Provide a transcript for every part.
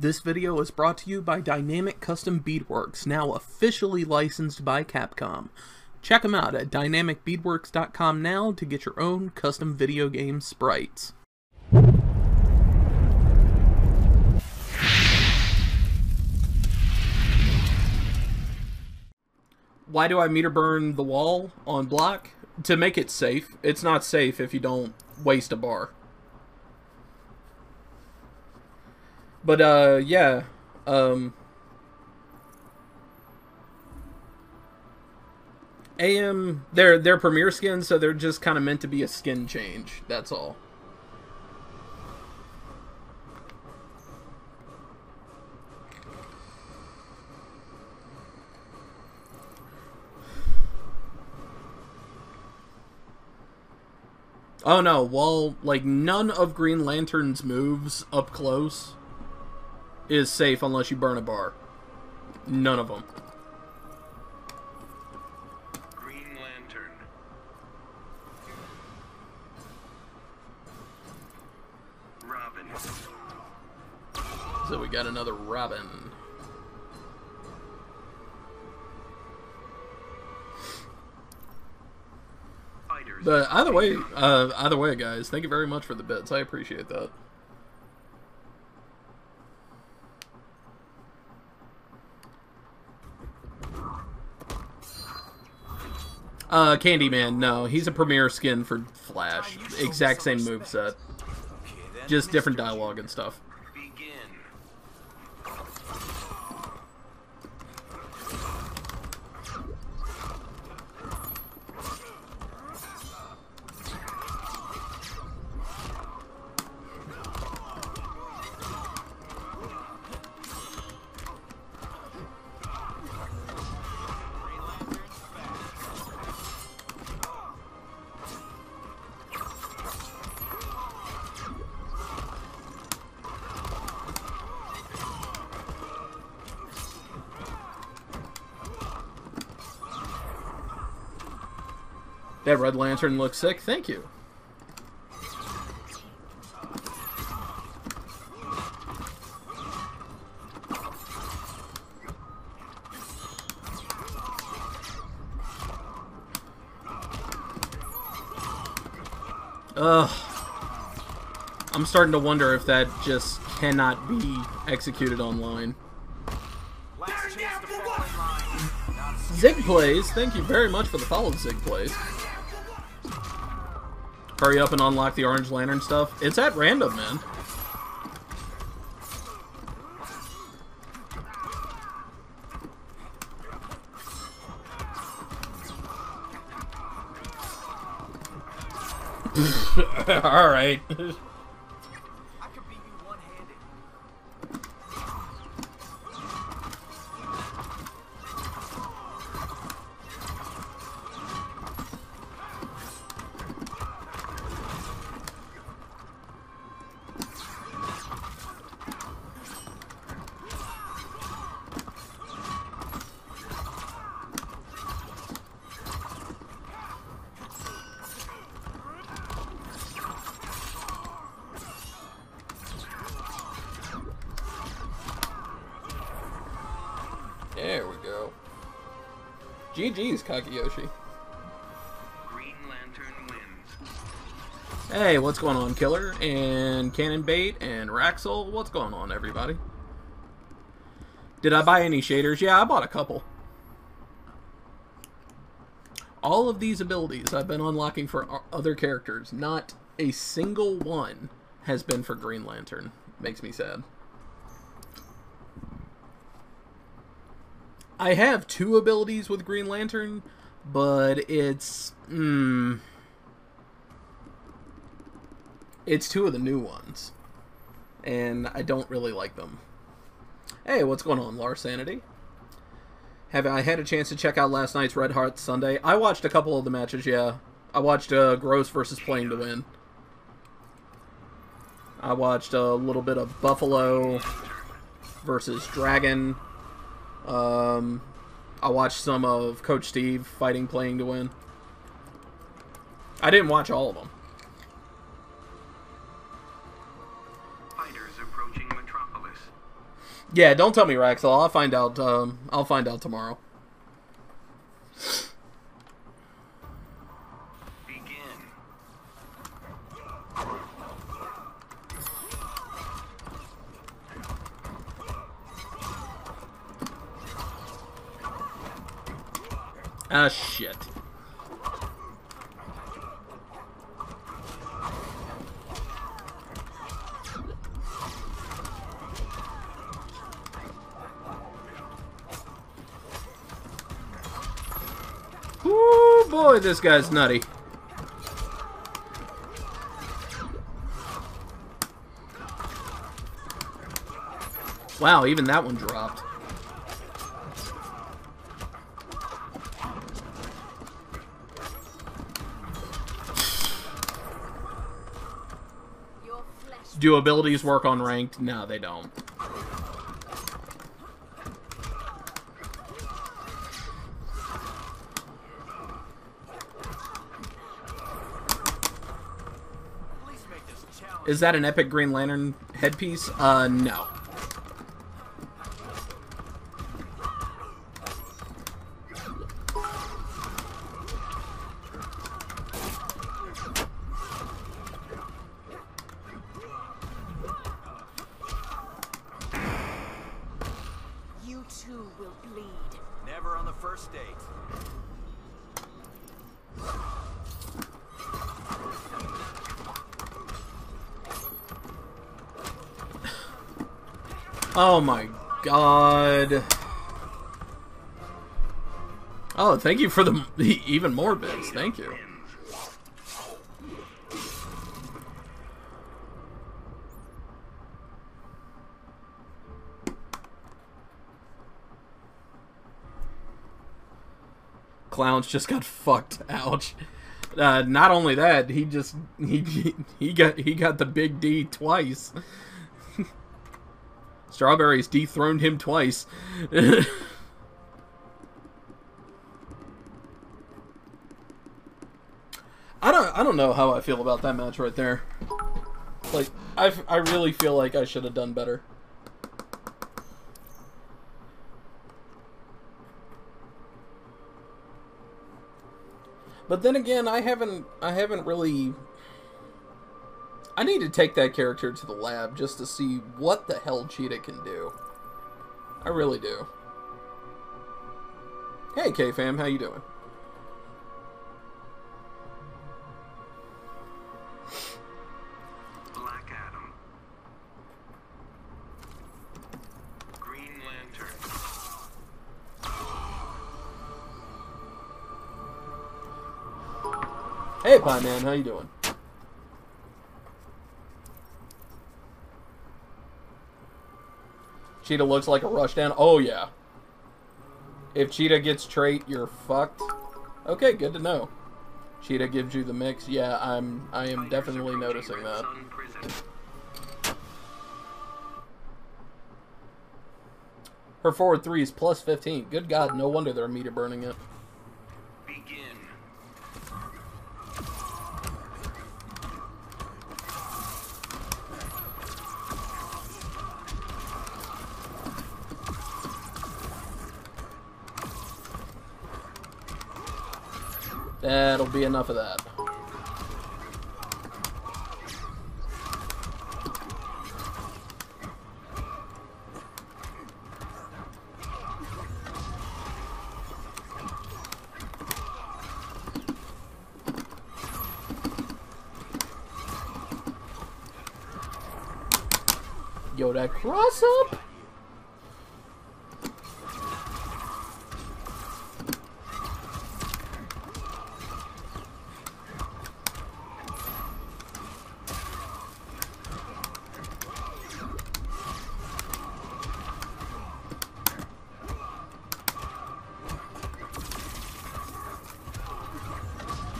This video is brought to you by Dynamic Custom Beadworks, now officially licensed by Capcom. Check them out at dynamicbeadworks.com now to get your own custom video game sprites. Why do I meter burn the wall on block? To make it safe. It's not safe if you don't waste a bar. But, yeah, AM, they're premiere skins, so they're just kind of meant to be a skin change, that's all. Oh no, well, like, none of Green Lantern's moves up close is safe unless you burn a bar. None of them. Green Lantern. Robin. So we got another Robin. But either way, guys, thank you very much for the bits. I appreciate that. Candyman, no, he's a premier skin for Flash. Exact same moveset. Just different dialogue and stuff. That Red Lantern looks sick, thank you. Ugh. I'm starting to wonder if that just cannot be executed online. Zig plays, thank you very much for the follow, Zig plays. Hurry up and unlock the Orange Lantern stuff. It's at random, man. All right. There we go. GG's, Kakayoshi. Green Lantern wins. Hey, what's going on, Killer and Cannonbait and Raxel? What's going on, everybody? Did I buy any shaders? Yeah, I bought a couple. All of these abilities I've been unlocking for other characters. Not a single one has been for Green Lantern. Makes me sad. I have two abilities with Green Lantern, but it's it's two of the new ones, and I don't really like them. Hey, what's going on, Lar Sanity? Have I had a chance to check out last night's Red Heart Sunday? I watched a couple of the matches. Yeah, I watched Gros versus Plain to Win. I watched a little bit of Buffalo versus Dragon. I watched some of Coach Steve fighting Playing to Win. I didn't watch all of them. Fighters approaching Metropolis. Yeah, don't tell me, Raxel. I'll find out. I'll find out tomorrow. Ah, shit. Ooh, boy, this guy's nutty. Wow, even that one dropped. Do abilities work on ranked? No, they don't. Is that an epic Green Lantern headpiece? No. Oh my god. Oh, thank you for the even more bits. Thank you. Clowns just got fucked. Ouch. Not only that, he got the big D twice. Strawberries dethroned him twice. I don't know how I feel about that match right there. Like I really feel like I should have done better. But then again, I haven't really. I need to take that character to the lab just to see what the hell Cheetah can do. I really do. Hey, K-Fam, how you doing? Black Adam. Green Lantern. Hey, Pi Man, how you doing? Cheetah looks like a rushdown. Oh, yeah. If Cheetah gets trait, you're fucked. Okay, good to know. Cheetah gives you the mix. Yeah, I am definitely noticing that. Her forward three is plus 15. Good God, no wonder they're meter burning it. That'll be enough of that. Yo, that cross up?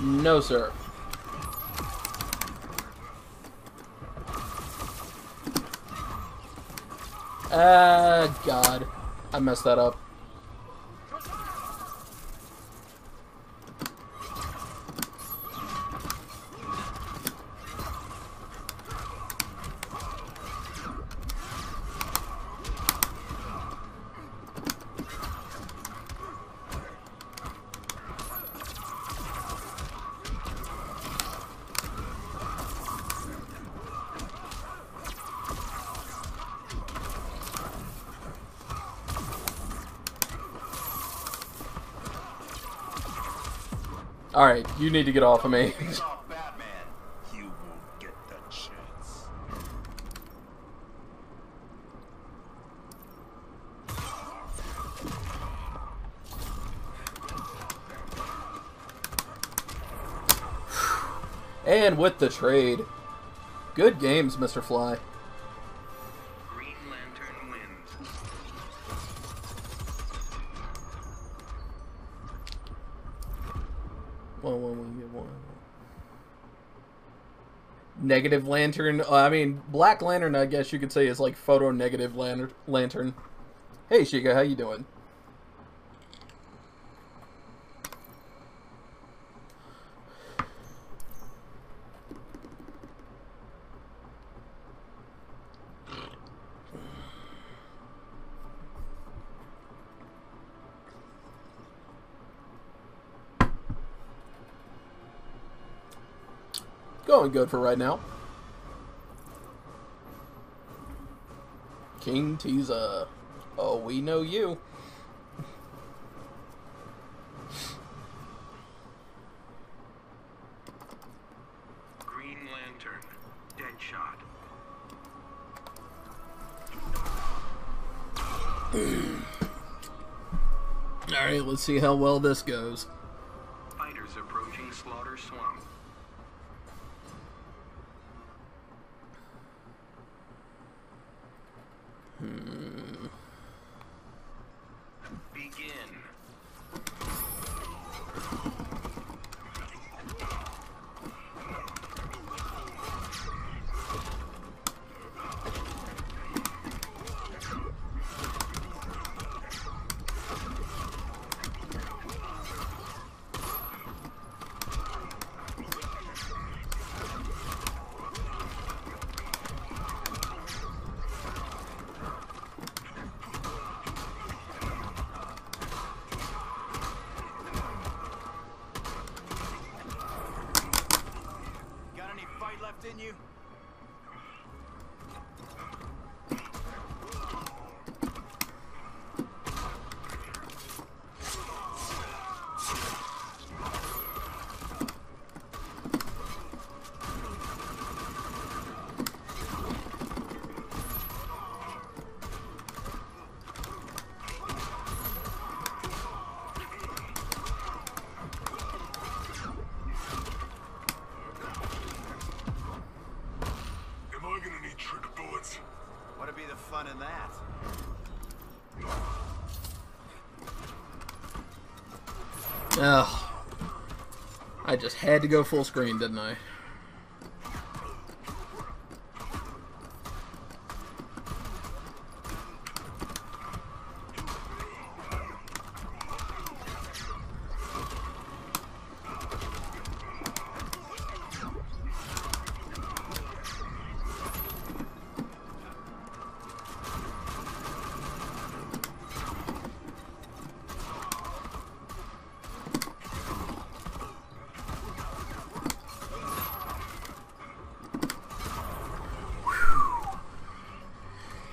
No, sir. God. I messed that up. Alright, you need to get off of me. And with the trade. Good games, Mr. Fly. Green Lantern wins. One. Negative Lantern. I mean, Black Lantern, I guess you could say, is like photo negative lantern. Hey, Shiga, how you doing? Going good for right now. King Teaser. Oh, we know you. Green Lantern, Deadshot. Alright, let's see how well this goes. Fighters approaching Slaughter Swamp. Ugh. I just had to go full screen, didn't I?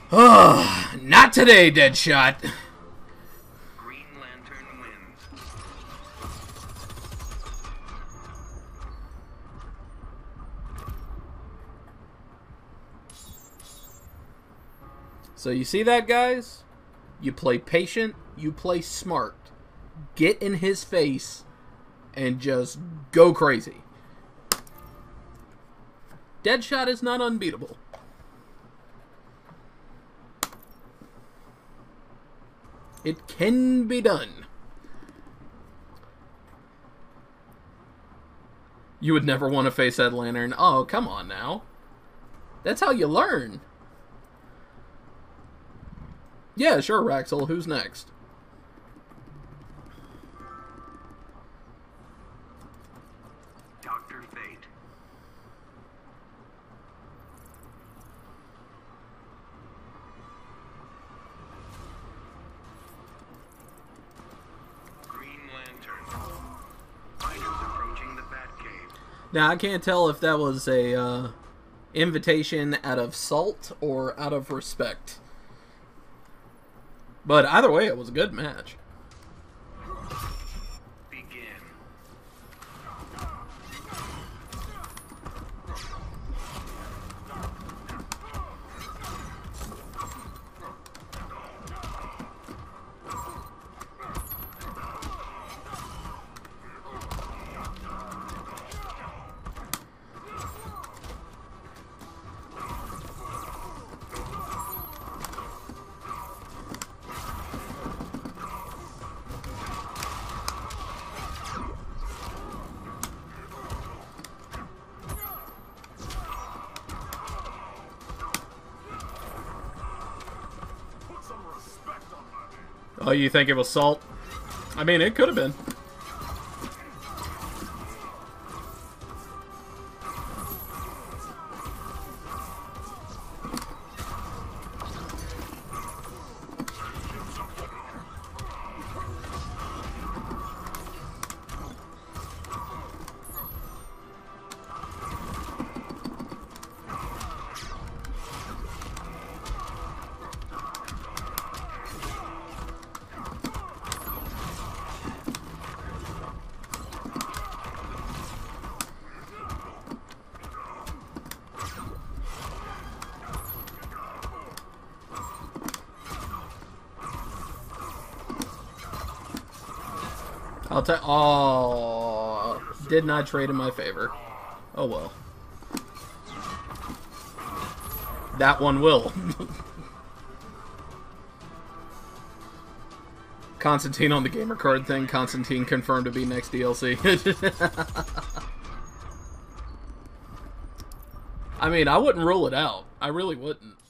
Oh, not today, Deadshot. Green Lantern wins. So you see that, guys? You play patient, you play smart. Get in his face and just go crazy. Deadshot is not unbeatable. It can be done. You would never want to face that lantern. Oh, come on now. That's how you learn. Yeah, sure, Raxel. Who's next? Dr. Fate. Now, I can't tell if that was a invitation out of salt or out of respect. But either way, it was a good match. Begin. Oh, you think it was salt? I mean, it could have been. I'll tell. Oh, did not trade in my favor. Oh well. That one will. Constantine on the gamer card thing. Constantine confirmed to be next DLC. I mean, I wouldn't rule it out. I really wouldn't.